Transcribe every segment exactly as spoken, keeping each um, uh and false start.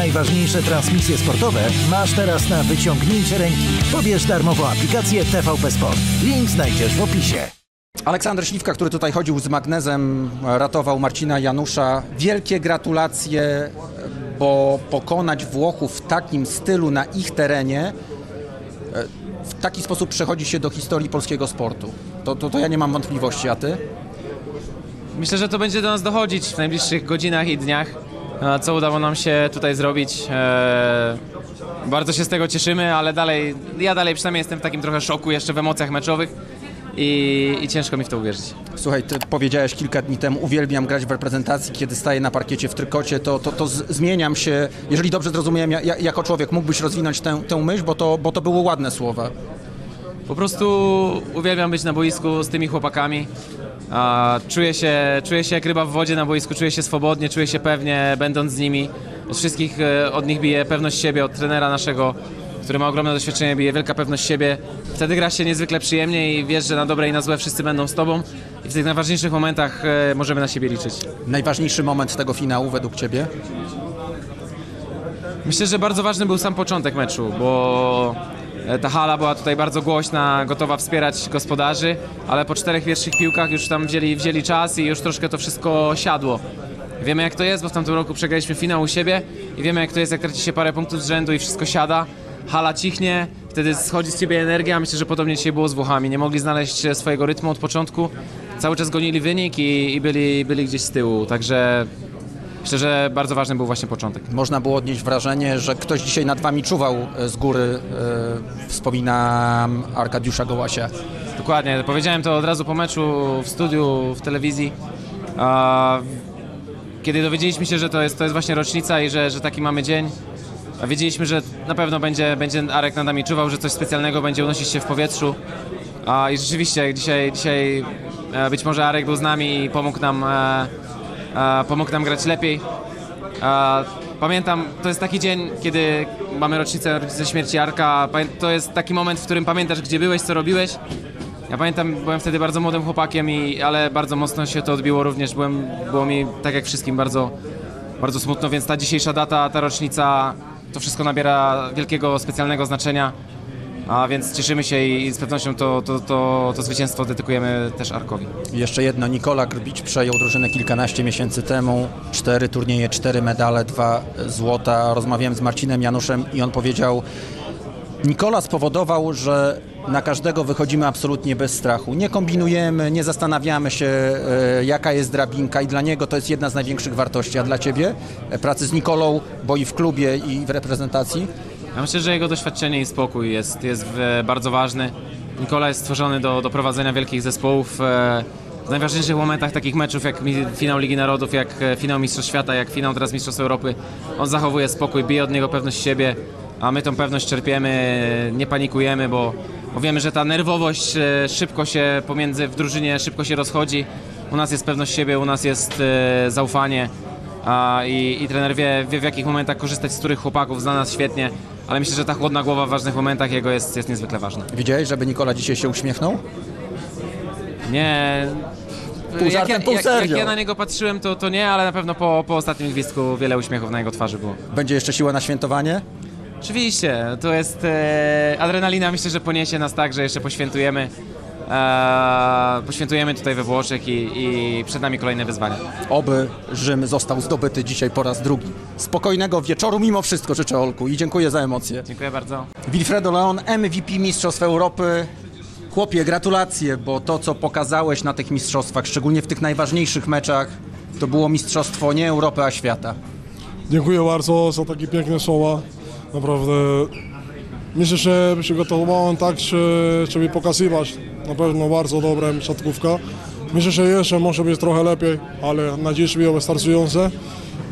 najważniejsze transmisje sportowe masz teraz na wyciągnięcie ręki. Pobierz darmową aplikację T V P Sport. Link znajdziesz w opisie. Aleksander Śliwka, który tutaj chodził z magnezem, ratował Marcina Janusza. Wielkie gratulacje, bo pokonać Włochów w takim stylu na ich terenie, w taki sposób przechodzi się do historii polskiego sportu. To, to, to ja nie mam wątpliwości, a ty? Myślę, że to będzie do nas dochodzić w najbliższych godzinach i dniach, co udało nam się tutaj zrobić. Eee, bardzo się z tego cieszymy, ale dalej, ja dalej przynajmniej jestem w takim trochę szoku jeszcze w emocjach meczowych. I, I ciężko mi w to uwierzyć. Słuchaj, ty powiedziałeś kilka dni temu, uwielbiam grać w reprezentacji, kiedy staję na parkiecie w trykocie, to, to, to z, zmieniam się. Jeżeli dobrze zrozumiałem, ja, jako człowiek mógłbyś rozwinąć tę, tę myśl, bo to, bo to były ładne słowa. Po prostu uwielbiam być na boisku z tymi chłopakami. A, czuję się, czuję się jak ryba w wodzie na boisku, czuję się swobodnie, czuję się pewnie, będąc z nimi. Od wszystkich od nich bije pewność siebie, od trenera naszego, który ma ogromne doświadczenie, bije wielka pewność siebie. Wtedy gra się niezwykle przyjemnie i wiesz, że na dobre i na złe wszyscy będą z tobą. I w tych najważniejszych momentach e, możemy na siebie liczyć. Najważniejszy moment tego finału według ciebie? Myślę, że bardzo ważny był sam początek meczu, bo ta hala była tutaj bardzo głośna, gotowa wspierać gospodarzy, ale po czterech pierwszych piłkach już tam wzięli, wzięli czas i już troszkę to wszystko siadło. Wiemy, jak to jest, bo w tamtym roku przegraliśmy finał u siebie i wiemy, jak to jest, jak traci się parę punktów z rzędu i wszystko siada. Hala cichnie, wtedy schodzi z ciebie energia. Myślę, że podobnie dzisiaj było z Włochami. Nie mogli znaleźć swojego rytmu od początku. Cały czas gonili wynik i, i byli, byli gdzieś z tyłu. Także myślę, że bardzo ważny był właśnie początek. Można było odnieść wrażenie, że ktoś dzisiaj nad wami czuwał z góry. Yy, wspominam Arkadiusza Gołasia. Dokładnie. Powiedziałem to od razu po meczu w studiu, w telewizji. A, kiedy dowiedzieliśmy się, że to jest, to jest właśnie rocznica i że, że taki mamy dzień, a wiedzieliśmy, że na pewno będzie, będzie Arek nad nami czuwał, że coś specjalnego będzie unosić się w powietrzu. A, i rzeczywiście dzisiaj, dzisiaj być może Arek był z nami i pomógł nam, e, e, pomógł nam grać lepiej. E, pamiętam, to jest taki dzień, kiedy mamy rocznicę, rocznicę śmierci Arka. To jest taki moment, w którym pamiętasz, gdzie byłeś, co robiłeś. Ja pamiętam, byłem wtedy bardzo młodym chłopakiem, i, ale bardzo mocno się to odbiło również. Byłem, było mi, tak jak wszystkim, bardzo, bardzo smutno, więc ta dzisiejsza data, ta rocznica, to wszystko nabiera wielkiego, specjalnego znaczenia, a więc cieszymy się i z pewnością to, to, to, to zwycięstwo dedykujemy też Arkowi. Jeszcze jedno, Nikola Grbić przejął drużynę kilkanaście miesięcy temu, cztery turnieje, cztery medale, dwa złota. Rozmawiałem z Marcinem Januszem i on powiedział, Nikola spowodował, że na każdego wychodzimy absolutnie bez strachu. Nie kombinujemy, nie zastanawiamy się, y, jaka jest drabinka i dla niego to jest jedna z największych wartości. A dla ciebie? Pracy z Nikolą, bo i w klubie, i w reprezentacji? Ja myślę, że jego doświadczenie i spokój jest, jest y, bardzo ważny. Nikola jest stworzony do, do prowadzenia wielkich zespołów. Y, w najważniejszych momentach takich meczów, jak finał Ligi Narodów, jak finał Mistrzostw Świata, jak finał teraz Mistrzostw Europy, on zachowuje spokój, bije od niego pewność siebie, a my tą pewność czerpiemy, nie panikujemy, bo Bo wiemy, że ta nerwowość szybko się pomiędzy w drużynie szybko się rozchodzi. U nas jest pewność siebie, u nas jest e, zaufanie a, i, i trener wie, wie w jakich momentach korzystać, z których chłopaków, zna nas świetnie, ale myślę, że ta chłodna głowa w ważnych momentach jego jest, jest niezwykle ważna. Widziałeś, żeby Nikola dzisiaj się uśmiechnął? Nie. Pół żartem, jak, ja, pół serio. Jak, jak ja na niego patrzyłem, to, to nie, ale na pewno po, po ostatnim gwizdku wiele uśmiechów na jego twarzy było. Będzie jeszcze siła na świętowanie? Oczywiście, to jest e, adrenalina, myślę, że poniesie nas tak, że jeszcze poświętujemy, e, poświętujemy tutaj we Włoszech i, i przed nami kolejne wyzwania. Oby Rzym został zdobyty dzisiaj po raz drugi. Spokojnego wieczoru mimo wszystko życzę Olku i dziękuję za emocje. Dziękuję bardzo. Wilfredo Leon, M V P Mistrzostw Europy. Chłopie, gratulacje, bo to, co pokazałeś na tych mistrzostwach, szczególnie w tych najważniejszych meczach, to było mistrzostwo nie Europy, a świata. Dziękuję bardzo za takie piękne słowa. Naprawdę, myślę, że przygotowałem tak, żeby pokazywać na pewno bardzo dobrą siatkówkę. Myślę, że jeszcze może być trochę lepiej, ale na dziś było wystarczające.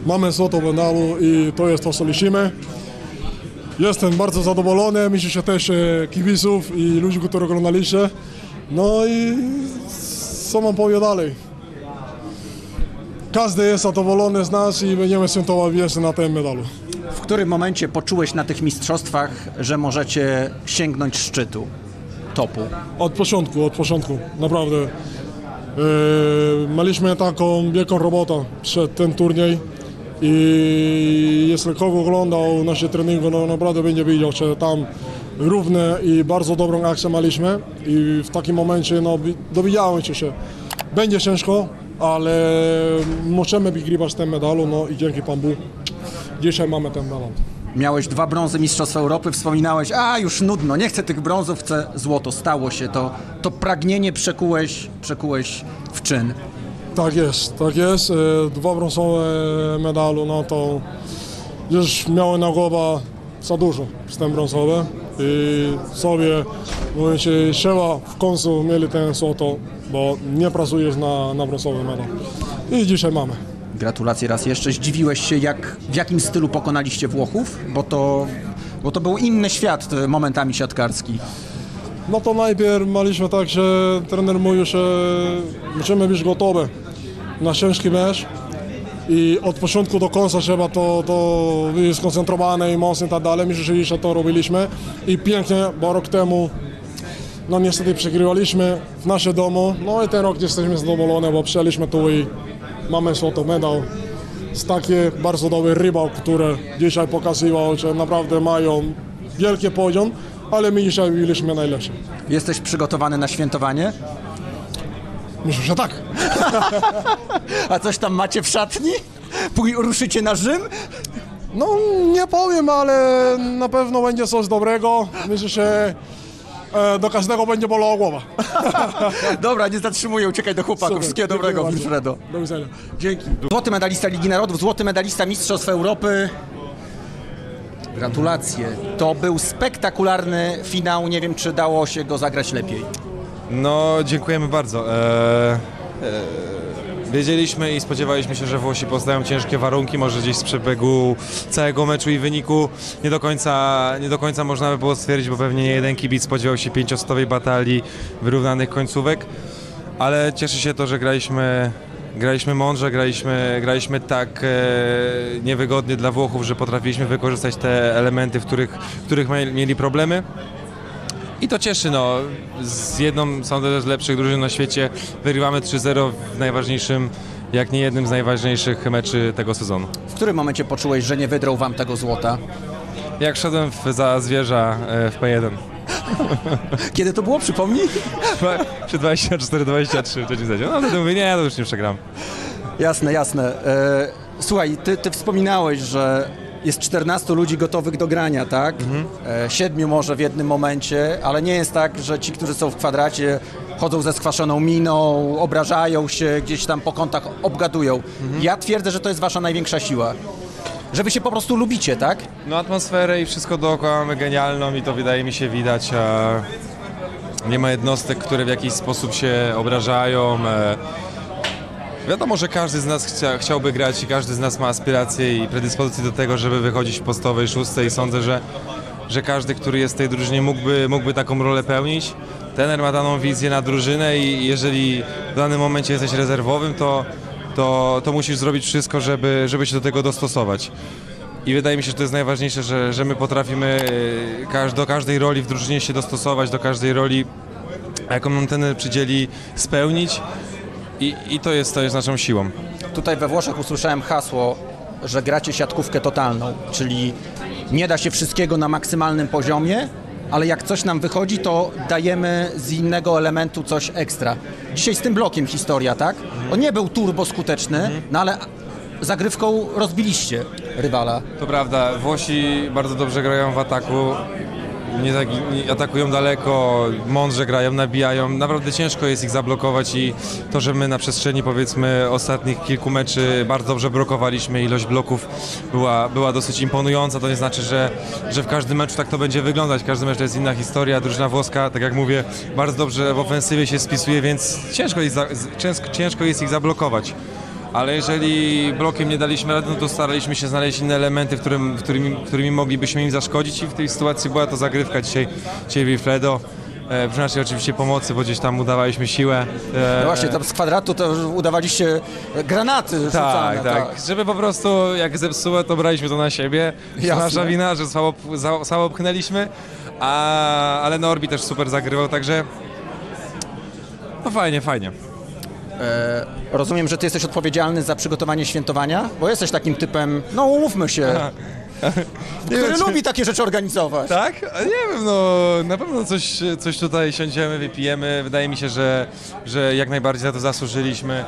Mamy złoto w medalu i to jest to, co liczymy. Jestem bardzo zadowolony, myślę, że też kibiców i ludzi, którzy oglądaliście. No i co mam powiedzieć dalej? Każdy jest zadowolony z nas i będziemy świętować jeszcze na tym medalu. W którym momencie poczułeś na tych mistrzostwach, że możecie sięgnąć szczytu, topu? Od początku, od początku, naprawdę. Yy, mieliśmy taką wielką robotę przed tym turniej. i jeśli kogo oglądał nasze treningi, no naprawdę będzie widział, że tam równe i bardzo dobrą akcję mieliśmy i w takim momencie no, dowiedziałem się, że będzie ciężko, ale możemy wygrywać ten medalu, no i dzięki Panu Bogu dzisiaj mamy ten medal. Miałeś dwa brązy Mistrzostw Europy, wspominałeś, a już nudno, nie chcę tych brązów, chcę złoto. Stało się to, to pragnienie przekułeś, przekułeś w czyn. Tak jest, tak jest. Dwa brązowe medalu, no to już miałem na głowę za dużo z tym brązowym i sobie mówię, że trzeba w końcu mieli ten złoto, bo nie pracujesz na, na brązowy medal. I dzisiaj mamy. Gratulacje raz jeszcze. Zdziwiłeś się, jak, w jakim stylu pokonaliście Włochów, bo to, bo to był inny świat momentami siatkarski. No to najpierw mieliśmy tak, że trener mówił, że musimy być gotowe na ciężki mecz i od początku do końca trzeba to, to być skoncentrowane i mocno i tak dalej. My rzeczywiście to robiliśmy i pięknie, bo rok temu no niestety przegrywaliśmy w naszym domu, no i ten rok jesteśmy zadowoleni, bo przyjęliśmy tu i mamy złoty medal z takie bardzo dobry rybał, który dzisiaj pokazywał, że naprawdę mają wielki poziom, ale my dzisiaj byliśmy najlepsi. Jesteś przygotowany na świętowanie? Myślę, że tak. A coś tam macie w szatni? Później ruszycie na Rzym? No nie powiem, ale na pewno będzie coś dobrego. Myślę, że do każdego będzie bolała głowa. Dobra, nie zatrzymuję, uciekaj do chłopaków. Wszystkiego dobrego, Wilfredo. Do widzenia. Dzięki. Złoty medalista Ligi Narodów, złoty medalista Mistrzostw Europy. Gratulacje. To był spektakularny finał. Nie wiem, czy dało się go zagrać lepiej. No, dziękujemy bardzo. Eee, eee, wiedzieliśmy i spodziewaliśmy się, że Włosi poznają ciężkie warunki. Może gdzieś z przebiegu całego meczu i wyniku nie do końca, nie do końca można by było stwierdzić, bo pewnie nie jeden kibic spodziewał się pięciostowej batalii wyrównanych końcówek. Ale cieszy się to, że graliśmy... Graliśmy mądrze, graliśmy, graliśmy tak e, niewygodnie dla Włochów, że potrafiliśmy wykorzystać te elementy, w których, w których mieli problemy. I to cieszy, no. Z jedną, sądzę, z lepszych drużyn na świecie wygrywamy trzy zero w najważniejszym, jak nie jednym z najważniejszych meczy tego sezonu. W którym momencie poczułeś, że nie wydrą wam tego złota? Jak szedłem w, za zwierza e, w P jeden. Kiedy to było? Przypomnij? Przy dwadzieścia cztery dwadzieścia trzy wcześniej zadział. No wtedy mówię, nie, to już nie przegram. Jasne, jasne. Słuchaj, ty, ty wspominałeś, że jest czternastu ludzi gotowych do grania, tak? Mhm. Siedmiu może w jednym momencie, ale nie jest tak, że ci, którzy są w kwadracie, chodzą ze skwaszoną miną, obrażają się, gdzieś tam po kątach obgadują. Mhm. Ja twierdzę, że to jest wasza największa siła. Że wy się po prostu lubicie, tak? No atmosferę i wszystko dookoła mamy genialną i to wydaje mi się widać. A nie ma jednostek, które w jakiś sposób się obrażają. Wiadomo, że każdy z nas chcia, chciałby grać i każdy z nas ma aspiracje i predyspozycje do tego, żeby wychodzić w podstawowej szóstce i sądzę, że, że każdy, który jest w tej drużynie mógłby, mógłby taką rolę pełnić. Trener ma daną wizję na drużynę i jeżeli w danym momencie jesteś rezerwowym, to To, to musisz zrobić wszystko, żeby, żeby się do tego dostosować. I wydaje mi się, że to jest najważniejsze, że, że my potrafimy każ, do każdej roli w drużynie się dostosować, do każdej roli, jaką nam ten przydzieli, spełnić. I, i to, jest, to jest naszą siłą. Tutaj we Włoszech usłyszałem hasło, że gracie siatkówkę totalną, czyli nie da się wszystkiego na maksymalnym poziomie, ale jak coś nam wychodzi, to dajemy z innego elementu coś ekstra. Dzisiaj z tym blokiem historia, tak? On nie był turbo skuteczny, no ale zagrywką rozbiliście rywala. To prawda, Włosi bardzo dobrze grają w ataku, nie, nie atakują daleko, mądrze grają, nabijają. Naprawdę ciężko jest ich zablokować i to, że my na przestrzeni powiedzmy ostatnich kilku meczy bardzo dobrze blokowaliśmy, ilość bloków była, była dosyć imponująca, to nie znaczy, że, że w każdym meczu tak to będzie wyglądać. Każdy mecz to jest inna historia, drużyna włoska, tak jak mówię, bardzo dobrze w ofensywie się spisuje, więc ciężko jest, ciężko, ciężko jest ich zablokować. Ale jeżeli blokiem nie daliśmy rady, no to staraliśmy się znaleźć inne elementy, w którym, w którymi, którymi moglibyśmy im zaszkodzić i w tej sytuacji była to zagrywka dzisiaj, dzisiaj Wilfredo. E, przy naszej oczywiście pomocy, bo gdzieś tam udawaliśmy siłę. E, no właśnie, tam z kwadratu to udawaliście granaty. Tak, rzucane, tak, tak. Żeby po prostu jak zepsuło, to braliśmy to na siebie. To nasza wina, że słabo, słabo pchnęliśmy, a, ale Norbi też super zagrywał, także no fajnie, fajnie. E, rozumiem, że ty jesteś odpowiedzialny za przygotowanie świętowania, bo jesteś takim typem, no umówmy się, który wiem, lubi takie rzeczy organizować. Tak? A nie wiem, no na pewno coś, coś tutaj siądziemy, wypijemy. Wydaje mi się, że, że jak najbardziej za to zasłużyliśmy.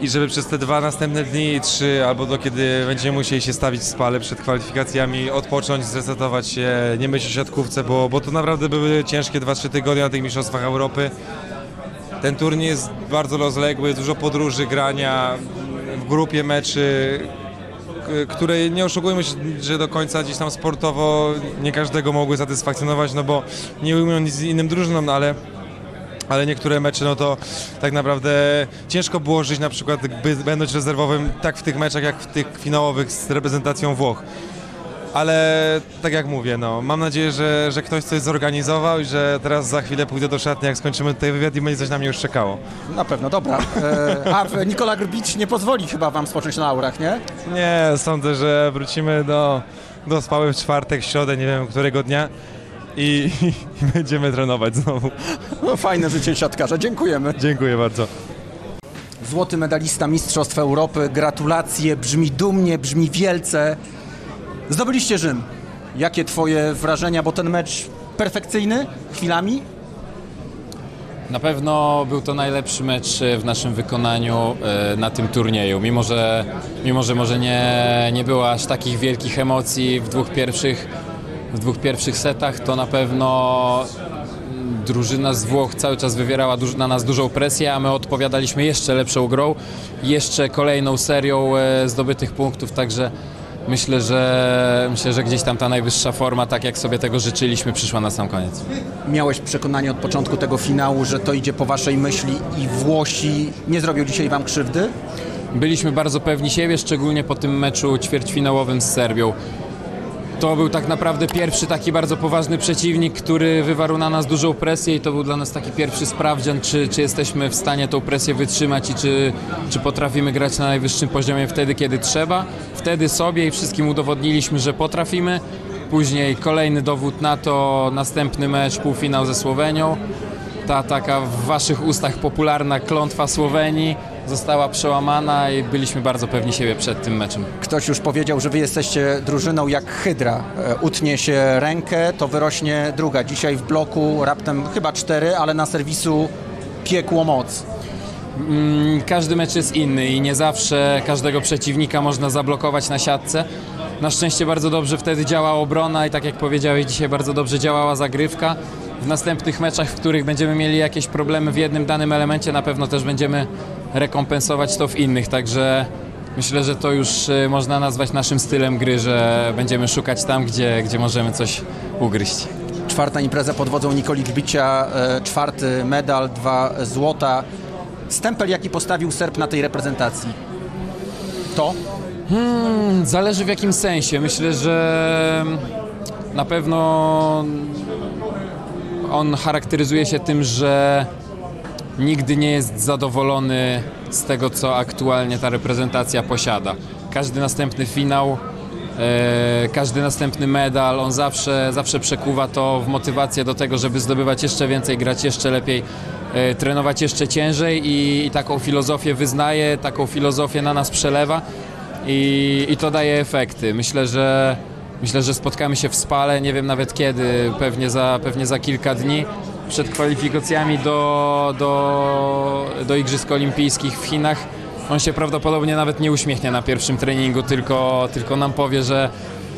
I żeby przez te dwa następne dni, trzy, albo do kiedy będziemy musieli się stawić w spale przed kwalifikacjami, odpocząć, zresetować się, nie myśleć o siatkówce, bo, bo to naprawdę były ciężkie dwa trzy tygodnie na tych mistrzostwach Europy. Ten turniej jest bardzo rozległy, dużo podróży, grania w grupie meczy, które nie oszukujmy się, że do końca gdzieś tam sportowo nie każdego mogły satysfakcjonować, no bo nie ujmują nic innym drużynom, ale... Ale niektóre mecze, no to tak naprawdę ciężko było żyć, na przykład by, będąc rezerwowym, tak w tych meczach, jak w tych finałowych z reprezentacją Włoch. Ale tak jak mówię, no, mam nadzieję, że, że ktoś coś zorganizował i że teraz za chwilę pójdę do szatni, jak skończymy tutaj wywiad i będzie coś na mnie już czekało. Na pewno, dobra. E, a Nikola Grbić nie pozwoli chyba wam spocząć na aurach, nie? Nie, sądzę, że wrócimy do, do spały w czwartek, środę, nie wiem którego dnia. I, i, i będziemy trenować znowu. No, fajne życie siatkarza, dziękujemy. Dziękuję bardzo. Złoty medalista Mistrzostw Europy, gratulacje, brzmi dumnie, brzmi wielce. Zdobyliście Rzym. Jakie twoje wrażenia, bo ten mecz perfekcyjny chwilami? Na pewno był to najlepszy mecz w naszym wykonaniu na tym turnieju. Mimo, że, mimo, że może nie, nie było aż takich wielkich emocji w dwóch pierwszych W dwóch pierwszych setach, to na pewno drużyna z Włoch cały czas wywierała na nas dużą presję, a my odpowiadaliśmy jeszcze lepszą grą, jeszcze kolejną serią zdobytych punktów, także myślę, że myślę, że gdzieś tam ta najwyższa forma, tak jak sobie tego życzyliśmy, przyszła na sam koniec. Miałeś przekonanie od początku tego finału, że to idzie po waszej myśli i Włosi nie zrobią dzisiaj wam krzywdy? Byliśmy bardzo pewni siebie, szczególnie po tym meczu ćwierćfinałowym z Serbią. To był tak naprawdę pierwszy taki bardzo poważny przeciwnik, który wywarł na nas dużą presję i to był dla nas taki pierwszy sprawdzian, czy, czy jesteśmy w stanie tą presję wytrzymać i czy, czy potrafimy grać na najwyższym poziomie wtedy, kiedy trzeba. Wtedy sobie i wszystkim udowodniliśmy, że potrafimy. Później kolejny dowód na to, następny mecz, półfinał ze Słowenią. Ta taka w waszych ustach popularna klątwa Słowenii została przełamana i byliśmy bardzo pewni siebie przed tym meczem. Ktoś już powiedział, że wy jesteście drużyną jak hydra. Utnie się rękę, to wyrośnie druga. Dzisiaj w bloku raptem chyba cztery, ale na serwisu piekło moc. Każdy mecz jest inny i nie zawsze każdego przeciwnika można zablokować na siatce. Na szczęście bardzo dobrze wtedy działa obrona i tak jak powiedziałeś, dzisiaj bardzo dobrze działała zagrywka. W następnych meczach, w których będziemy mieli jakieś problemy w jednym danym elemencie, na pewno też będziemy rekompensować to w innych, także myślę, że to już można nazwać naszym stylem gry, że będziemy szukać tam, gdzie, gdzie możemy coś ugryźć. Czwarta impreza pod wodzą Nikoli Grbicia, czwarty medal, dwa złota. Stempel, jaki postawił Serb na tej reprezentacji? To? Hmm, zależy w jakim sensie. Myślę, że na pewno on charakteryzuje się tym, że nigdy nie jest zadowolony z tego, co aktualnie ta reprezentacja posiada. Każdy następny finał, yy, każdy następny medal, on zawsze, zawsze przekuwa to w motywację do tego, żeby zdobywać jeszcze więcej, grać jeszcze lepiej, yy, trenować jeszcze ciężej i, i taką filozofię wyznaje, taką filozofię na nas przelewa i, i to daje efekty. Myślę, że Myślę, że spotkamy się w Spale, nie wiem nawet kiedy, pewnie za, pewnie za kilka dni, przed kwalifikacjami do, do, do Igrzysk Olimpijskich w Chinach. On się prawdopodobnie nawet nie uśmiechnie na pierwszym treningu, tylko, tylko nam powie, że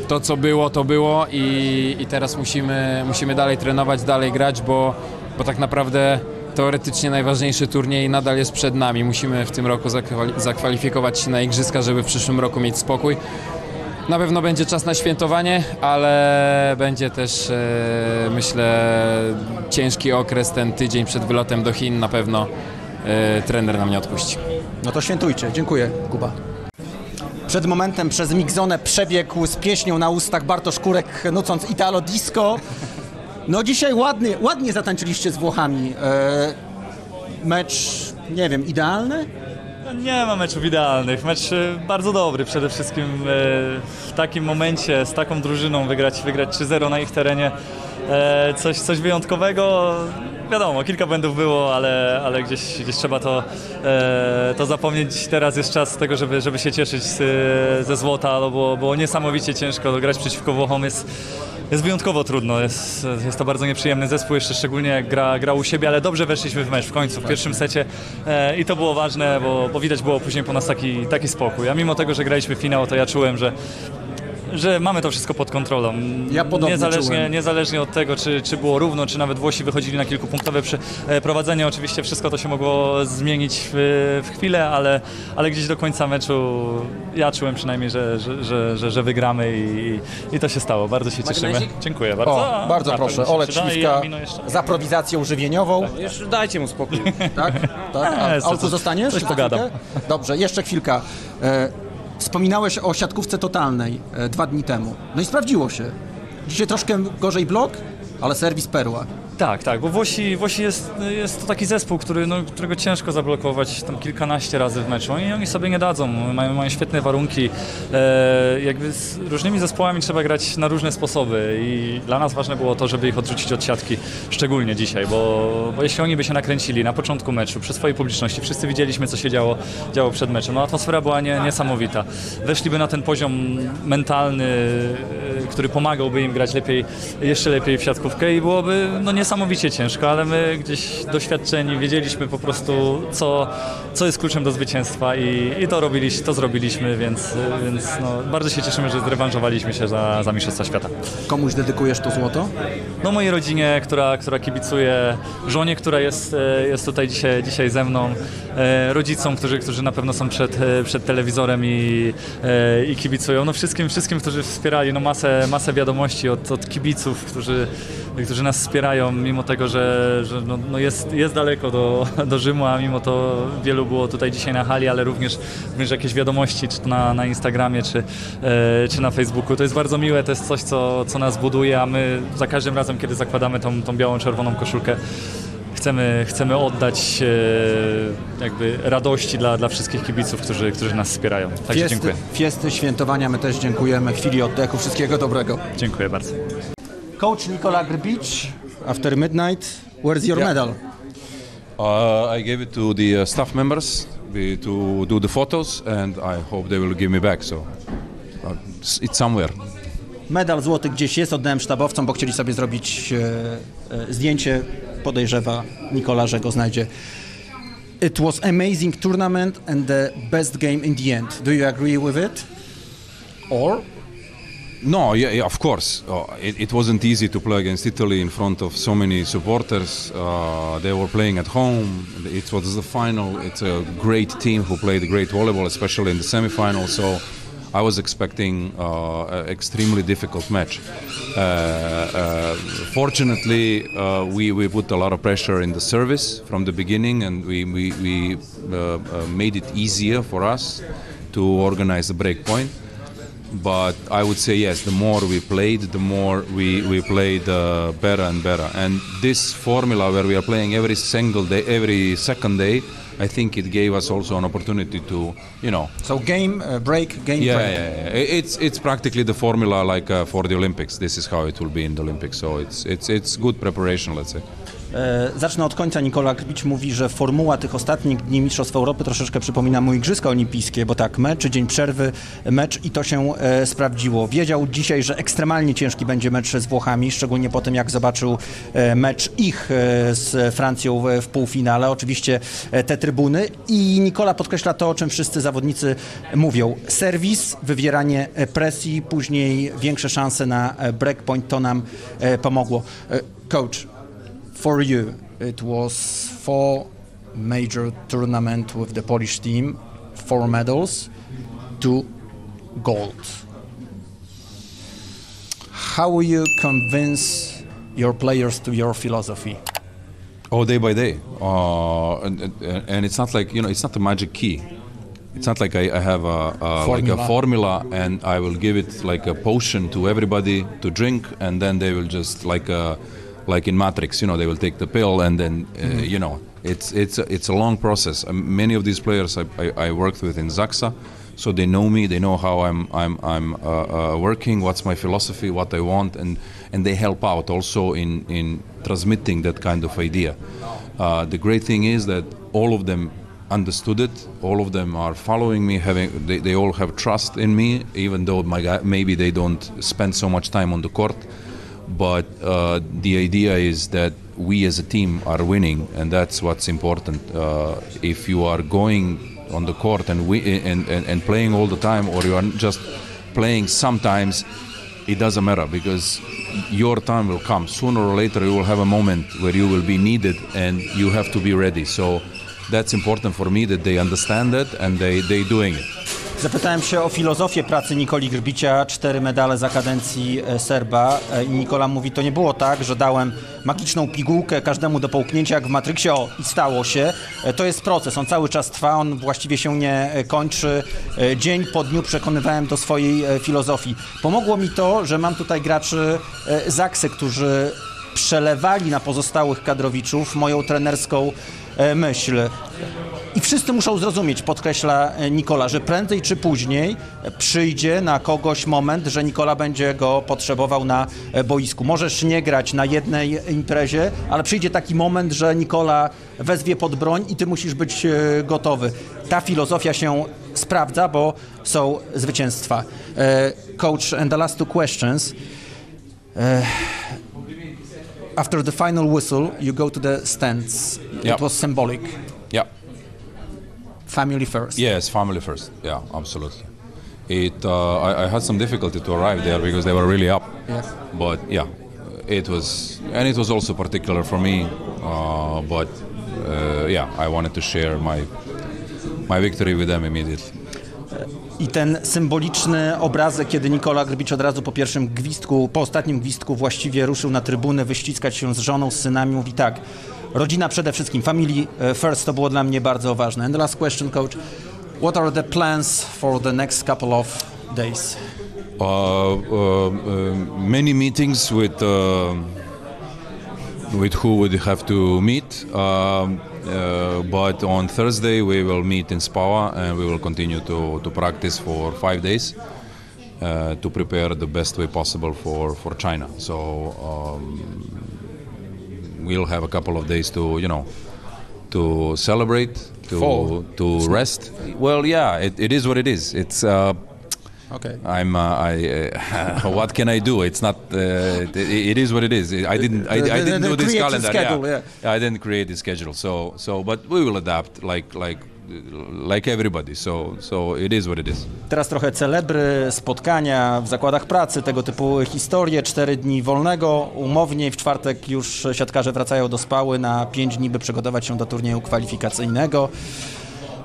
to co było, to było i, i teraz musimy, musimy dalej trenować, dalej grać, bo, bo tak naprawdę teoretycznie najważniejszy turniej nadal jest przed nami. Musimy w tym roku zakwalifikować się na Igrzyska, żeby w przyszłym roku mieć spokój. Na pewno będzie czas na świętowanie, ale będzie też, e, myślę, ciężki okres, ten tydzień przed wylotem do Chin. Na pewno e, trener nam nie odpuści. No to świętujcie. Dziękuję, Kuba. Przed momentem przez mixzonę przebiegł z pieśnią na ustach Bartosz Kurek, nucąc Italo Disco. No dzisiaj ładnie, ładnie zatańczyliście z Włochami. E, mecz, nie wiem, idealny? Nie ma meczów idealnych, mecz bardzo dobry, przede wszystkim w takim momencie z taką drużyną wygrać, wygrać trzy zero na ich terenie, coś, coś wyjątkowego, wiadomo, kilka błędów było, ale, ale gdzieś, gdzieś trzeba to, e, to zapomnieć. Teraz jest czas tego, żeby, żeby się cieszyć z, ze złota, bo było, było niesamowicie ciężko. Grać przeciwko Włochom jest, jest wyjątkowo trudno. Jest, jest to bardzo nieprzyjemny zespół, jeszcze szczególnie jak gra, gra u siebie, ale dobrze weszliśmy w mecz w końcu, w pierwszym secie e, i to było ważne, bo, bo widać było później po nas taki, taki spokój. A mimo tego, że graliśmy w finał, to ja czułem, że że mamy to wszystko pod kontrolą. Ja podobnie niezależnie, niezależnie od tego, czy, czy było równo, czy nawet Włosi wychodzili na kilkupunktowe prowadzenie. Oczywiście wszystko to się mogło zmienić w, w chwilę, ale, ale gdzieś do końca meczu ja czułem przynajmniej, że, że, że, że, że wygramy i, i to się stało. Bardzo się cieszymy. Dziękuję bardzo. O, bardzo proszę. Olek Śliwka za prowizacją żywieniową. Tak, jeszcze dajcie mu spokój. Tak? Tak? A, a, Olku, zostaniesz? Coś pogadam. Dobrze, jeszcze chwilka. Wspominałeś o siatkówce totalnej e, dwa dni temu. No i sprawdziło się. Dzisiaj troszkę gorzej blok, ale serwis perła. Tak, tak, bo Włosi, Włosi jest, jest to taki zespół, który, no, którego ciężko zablokować tam kilkanaście razy w meczu i oni sobie nie dadzą, mają, mają świetne warunki. E, jakby z różnymi zespołami trzeba grać na różne sposoby i dla nas ważne było to, żeby ich odrzucić od siatki, szczególnie dzisiaj, bo, bo jeśli oni by się nakręcili na początku meczu, przy swojej publiczności, wszyscy widzieliśmy, co się działo, działo przed meczem, no, atmosfera była nie, niesamowita. Weszliby na ten poziom mentalny, który pomagałby im grać lepiej, jeszcze lepiej w siatkówkę i byłoby, no, niesamowite. Niesamowicie ciężko, ale my gdzieś doświadczeni wiedzieliśmy po prostu, co, co jest kluczem do zwycięstwa i, i to, robiliśmy, to zrobiliśmy, więc, więc no, bardzo się cieszymy, że zrewanżowaliśmy się za, za Mistrzostwa Świata. Komuś dedykujesz to złoto? No mojej rodzinie, która, która kibicuje, żonie, która jest, jest tutaj dzisiaj, dzisiaj ze mną, rodzicom, którzy, którzy na pewno są przed, przed telewizorem i, i kibicują. No wszystkim, wszystkim, którzy wspierali, no masę, masę wiadomości od, od kibiców, którzy, którzy nas wspierają, mimo tego, że, że no, no jest, jest daleko do, do Rzymu, a mimo to wielu było tutaj dzisiaj na hali, ale również, również jakieś wiadomości, czy to na, na Instagramie, czy, e, czy na Facebooku. To jest bardzo miłe, to jest coś, co, co nas buduje, a my za każdym razem, kiedy zakładamy tą, tą białą, czerwoną koszulkę, chcemy, chcemy oddać e, jakby radości dla, dla wszystkich kibiców, którzy, którzy nas wspierają. Także fiesty, dziękuję. Fiesty, świętowania, my też dziękujemy. Chwili oddechu, wszystkiego dobrego. Dziękuję bardzo. Coach Nikola Grbić. After midnight, where's your yeah. medal? Uh, I gave it to the uh, staff members we, to do the photos, and I hope they will give me back. So uh, it's somewhere. Medal złoty gdzieś jest, oddałem sztabowcom, bo chcieli sobie zrobić e, e, zdjęcie. Podejrzewa Nikola, że go znajdzie. It was amazing tournament and the best game in the end. Do you agree with it? Or? No, yeah, yeah, of course. Uh, it, it wasn't easy to play against Italy in front of so many supporters. Uh, they were playing at home. It was the final. It's a great team who played great volleyball, especially in the semifinal. So I was expecting uh, an extremely difficult match. Uh, uh, fortunately, uh, we, we put a lot of pressure in the service from the beginning, and we, we, we uh, uh, made it easier for us to organize a break point. But I would say yes, the more we played, the more we, we played uh, better and better. And this formula where we are playing every single day, every second day, I think it gave us also an opportunity to, you know. So game uh, break, game yeah, break. Yeah, yeah, it's it's practically the formula like uh, for the Olympics. This is how it will be in the Olympics. So it's it's it's good preparation, let's say. E, zacznę od końca. Nikola Grbić mówi, że formuła tych ostatnich dni Mistrzostw Europy troszeczkę przypomina mu Igrzyska Olimpijskie, bo tak, mecz, dzień przerwy, mecz i to się e, sprawdziło. Wiedział dzisiaj, że ekstremalnie ciężki będzie mecz z Włochami, szczególnie po tym, jak zobaczył e, mecz ich e, z Francją w, w półfinale. Oczywiście e, te trybuny i Nikola podkreśla to, o czym wszyscy zawodnicy mówią. Serwis, wywieranie presji, później większe szanse na breakpoint, to nam e, pomogło. E, coach. For you, it was four major tournaments with the Polish team, four medals, two gold. How you convince your players to your philosophy? Oh, day by day, uh, and, and it's not like, you know, it's not the magic key. It's not like I, I have a, a like a formula and I will give it like a potion to everybody to drink, and then they will just like a. Like in Matrix, you know, they will take the pill and then, uh, mm-hmm. you know, it's it's a, it's a long process. Um, many of these players I, I, I worked with in ZAKSA, so they know me, they know how I'm I'm I'm uh, uh, working, what's my philosophy, what I want, and and they help out also in in transmitting that kind of idea. Uh, the great thing is that all of them understood it. All of them are following me. Having they, they all have trust in me, even though my guy, maybe they don't spend so much time on the court. But uh, the idea is that we as a team are winning, and that's what's important. Uh, if you are going on the court and, we, and, and, and playing all the time, or you are just playing sometimes, it doesn't matter, because your time will come. Sooner or later you will have a moment where you will be needed and you have to be ready. So that's important for me that they understand that and they, they doing it. Zapytałem się o filozofię pracy Nikoli Grbicia, cztery medale za kadencji Serba. Nikola mówi, to nie było tak, że dałem magiczną pigułkę każdemu do połknięcia jak w Matrixie, o, i stało się. To jest proces, on cały czas trwa, on właściwie się nie kończy. Dzień po dniu przekonywałem do swojej filozofii. Pomogło mi to, że mam tutaj graczy Zaksy, którzy przelewali na pozostałych kadrowiczów moją trenerską myśl. I wszyscy muszą zrozumieć, podkreśla Nikola, że prędzej czy później przyjdzie na kogoś moment, że Nikola będzie go potrzebował na boisku. Możesz nie grać na jednej imprezie, ale przyjdzie taki moment, że Nikola wezwie pod broń i ty musisz być gotowy. Ta filozofia się sprawdza, bo są zwycięstwa. Coach, and the last two questions. After the final whistle, you go to the stands. Yep. It was symbolic. Yeah. Family first. Yes, family first. Yeah, absolutely. It. Uh, I, I had some difficulty to arrive there because they were really up. Yes. But yeah, it was, and it was also particular for me. Uh, but uh, yeah, I wanted to share my my victory with them immediately. I ten symboliczny obrazek, kiedy Nikola Grbić od razu po pierwszym gwizdku, po ostatnim gwizdku właściwie ruszył na trybunę wyściskać się z żoną, z synami, mówi tak, rodzina przede wszystkim, family first, to było dla mnie bardzo ważne. And the last question, coach, what are the plans for the next couple of days? Uh, uh, uh, many meetings with, uh, with who would have to meet. Um, Uh, but on Thursday we will meet in Spawa and we will continue to, to practice for five days uh, to prepare the best way possible for, for China. So um, we'll have a couple of days to, you know, to celebrate, to Fall. to rest. Well, yeah, it, it is what it is. It's. Uh, Okay. I'm. Uh, I. Uh, what can I do? It's not. Uh, it, it is what it is. I didn't. I, I didn't do this calendar. Schedule, yeah. Yeah. I didn't create the schedule. So. So. But we will adapt. Like. Like. Like everybody. So. So. It is what it is. Teraz trochę celebry, spotkania w zakładach pracy, tego typu historie. Cztery dni wolnego. Umownie w czwartek już siatkarze wracają do Spały na pięć dni, by przygotować się do turnieju kwalifikacyjnego.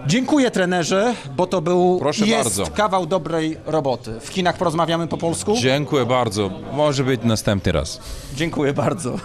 Dziękuję, trenerze, bo to był Proszę jest bardzo. kawał dobrej roboty. W Chinach porozmawiamy po polsku? Dziękuję bardzo. Może być następny raz. Dziękuję bardzo.